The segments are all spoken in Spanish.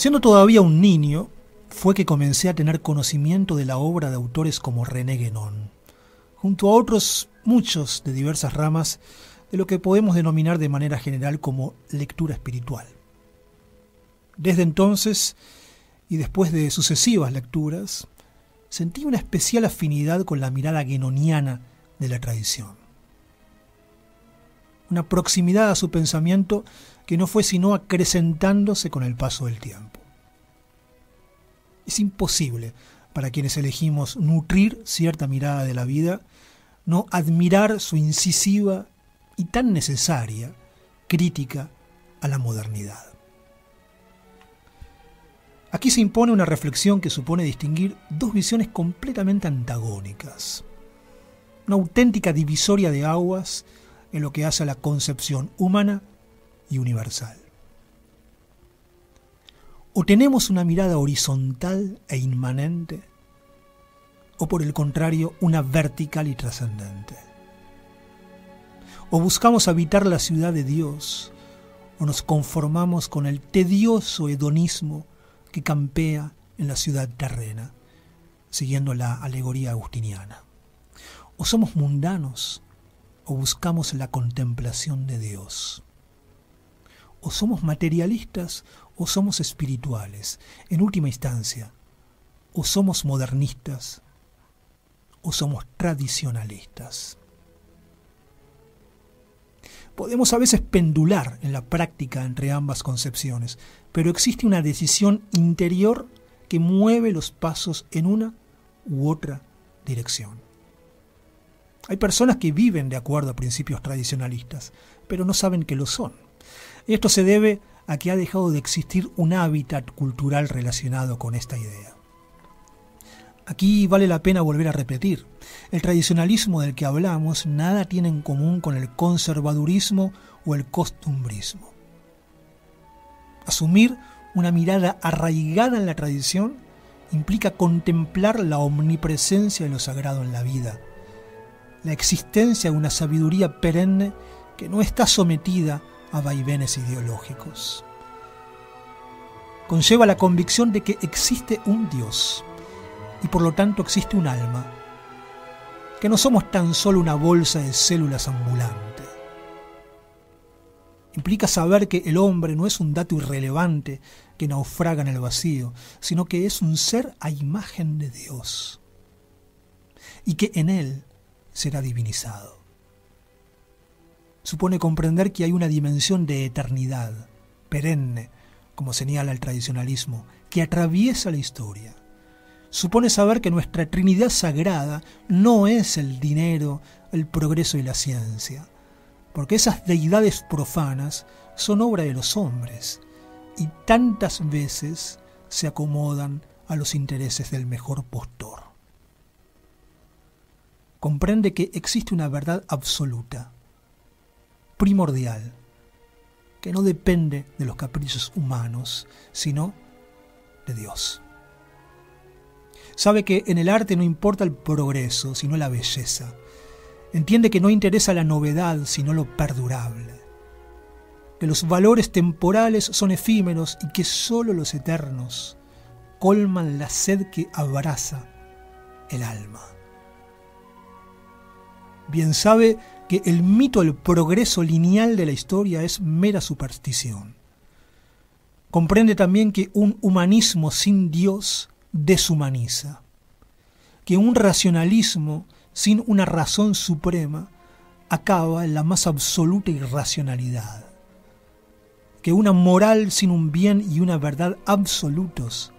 Siendo todavía un niño, fue que comencé a tener conocimiento de la obra de autores como René Guénon, junto a otros muchos de diversas ramas de lo que podemos denominar de manera general como lectura espiritual. Desde entonces, y después de sucesivas lecturas, sentí una especial afinidad con la mirada guénoniana de la tradición. Una proximidad a su pensamiento que no fue sino acrecentándose con el paso del tiempo. Es imposible para quienes elegimos nutrir cierta mirada de la vida no admirar su incisiva y tan necesaria crítica a la modernidad. Aquí se impone una reflexión que supone distinguir dos visiones completamente antagónicas. Una auténtica divisoria de aguas en lo que hace a la concepción humana y universal. O tenemos una mirada horizontal e inmanente, o por el contrario, una vertical y trascendente. O buscamos habitar la ciudad de Dios, o nos conformamos con el tedioso hedonismo que campea en la ciudad terrena, siguiendo la alegoría agustiniana. O somos mundanos, o buscamos la contemplación de Dios. O somos materialistas, o somos espirituales, en última instancia. O somos modernistas, o somos tradicionalistas. Podemos a veces pendular en la práctica entre ambas concepciones, pero existe una decisión interior que mueve los pasos en una u otra dirección. Hay personas que viven de acuerdo a principios tradicionalistas, pero no saben que lo son. Esto se debe a que ha dejado de existir un hábitat cultural relacionado con esta idea. Aquí vale la pena volver a repetir, el tradicionalismo del que hablamos nada tiene en común con el conservadurismo o el costumbrismo. Asumir una mirada arraigada en la tradición implica contemplar la omnipresencia de lo sagrado en la vida, la existencia de una sabiduría perenne que no está sometida a vaivenes ideológicos. Conlleva la convicción de que existe un Dios y por lo tanto existe un alma, que no somos tan solo una bolsa de células ambulante. Implica saber que el hombre no es un dato irrelevante que naufraga en el vacío, sino que es un ser a imagen de Dios y que en él será divinizado. Supone comprender que hay una dimensión de eternidad, perenne, como señala el tradicionalismo, que atraviesa la historia. Supone saber que nuestra Trinidad sagrada no es el dinero, el progreso y la ciencia, porque esas deidades profanas son obra de los hombres y tantas veces se acomodan a los intereses del mejor postor. Comprende que existe una verdad absoluta, primordial, que no depende de los caprichos humanos, sino de Dios. Sabe que en el arte no importa el progreso, sino la belleza. Entiende que no interesa la novedad, sino lo perdurable. Que los valores temporales son efímeros y que solo los eternos colman la sed que abraza el alma. Bien sabe que el mito del progreso lineal de la historia es mera superstición. Comprende también que un humanismo sin Dios deshumaniza, que un racionalismo sin una razón suprema acaba en la más absoluta irracionalidad, que una moral sin un bien y una verdad absolutos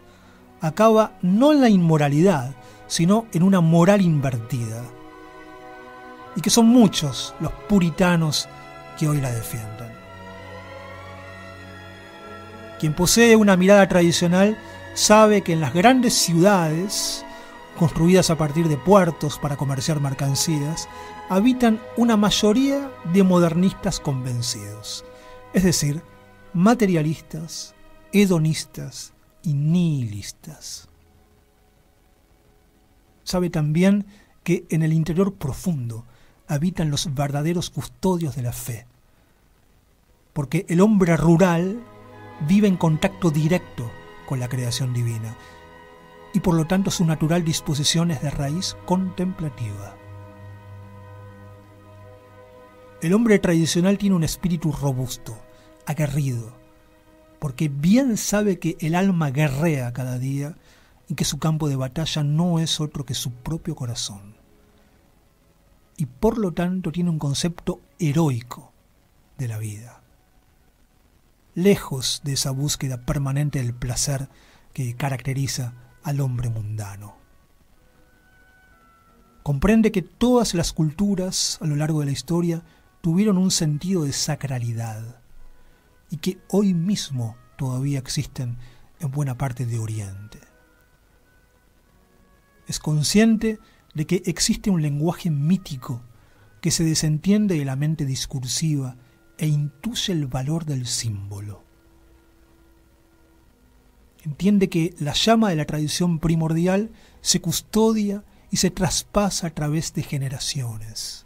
acaba no en la inmoralidad, sino en una moral invertida, y que son muchos los puritanos que hoy la defienden. Quien posee una mirada tradicional sabe que en las grandes ciudades, construidas a partir de puertos para comerciar mercancías, habitan una mayoría de modernistas convencidos, es decir, materialistas, hedonistas y nihilistas. Sabe también que en el interior profundo habitan los verdaderos custodios de la fe, porque el hombre rural vive en contacto directo con la creación divina, y por lo tanto su natural disposición es de raíz contemplativa. El hombre tradicional tiene un espíritu robusto, aguerrido, porque bien sabe que el alma guerrea cada día y que su campo de batalla no es otro que su propio corazón. Y por lo tanto tiene un concepto heroico de la vida. Lejos de esa búsqueda permanente del placer que caracteriza al hombre mundano. Comprende que todas las culturas a lo largo de la historia tuvieron un sentido de sacralidad y que hoy mismo todavía existen en buena parte de Oriente. Es consciente de que existe un lenguaje mítico que se desentiende de la mente discursiva e intuye el valor del símbolo. Entiende que la llama de la tradición primordial se custodia y se traspasa a través de generaciones.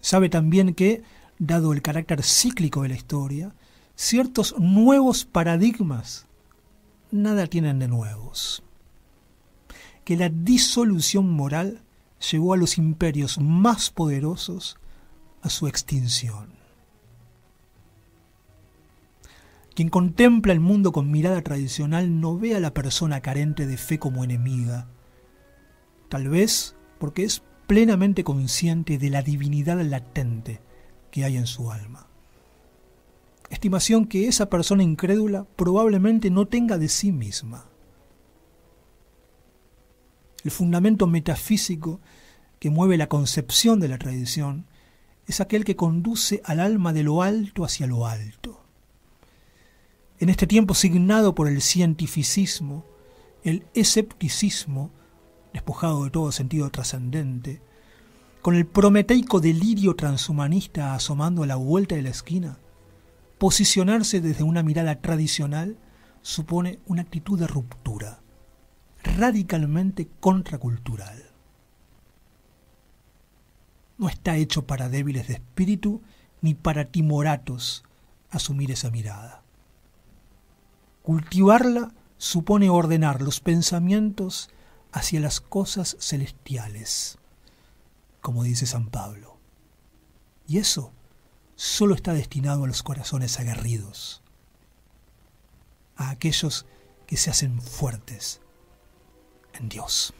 Sabe también que, dado el carácter cíclico de la historia, ciertos nuevos paradigmas nada tienen de nuevos. Que la disolución moral llevó a los imperios más poderosos a su extinción. Quien contempla el mundo con mirada tradicional no ve a la persona carente de fe como enemiga, tal vez porque es plenamente consciente de la divinidad latente que hay en su alma. Estimación que esa persona incrédula probablemente no tenga de sí misma. El fundamento metafísico que mueve la concepción de la tradición es aquel que conduce al alma de lo alto hacia lo alto. En este tiempo signado por el cientificismo, el escepticismo, despojado de todo sentido trascendente, con el prometeico delirio transhumanista asomando a la vuelta de la esquina, posicionarse desde una mirada tradicional supone una actitud de ruptura, radicalmente contracultural. No está hecho para débiles de espíritu ni para timoratos asumir esa mirada. Cultivarla supone ordenar los pensamientos hacia las cosas celestiales, como dice San Pablo. Y eso solo está destinado a los corazones aguerridos, a aquellos que se hacen fuertes en Dios.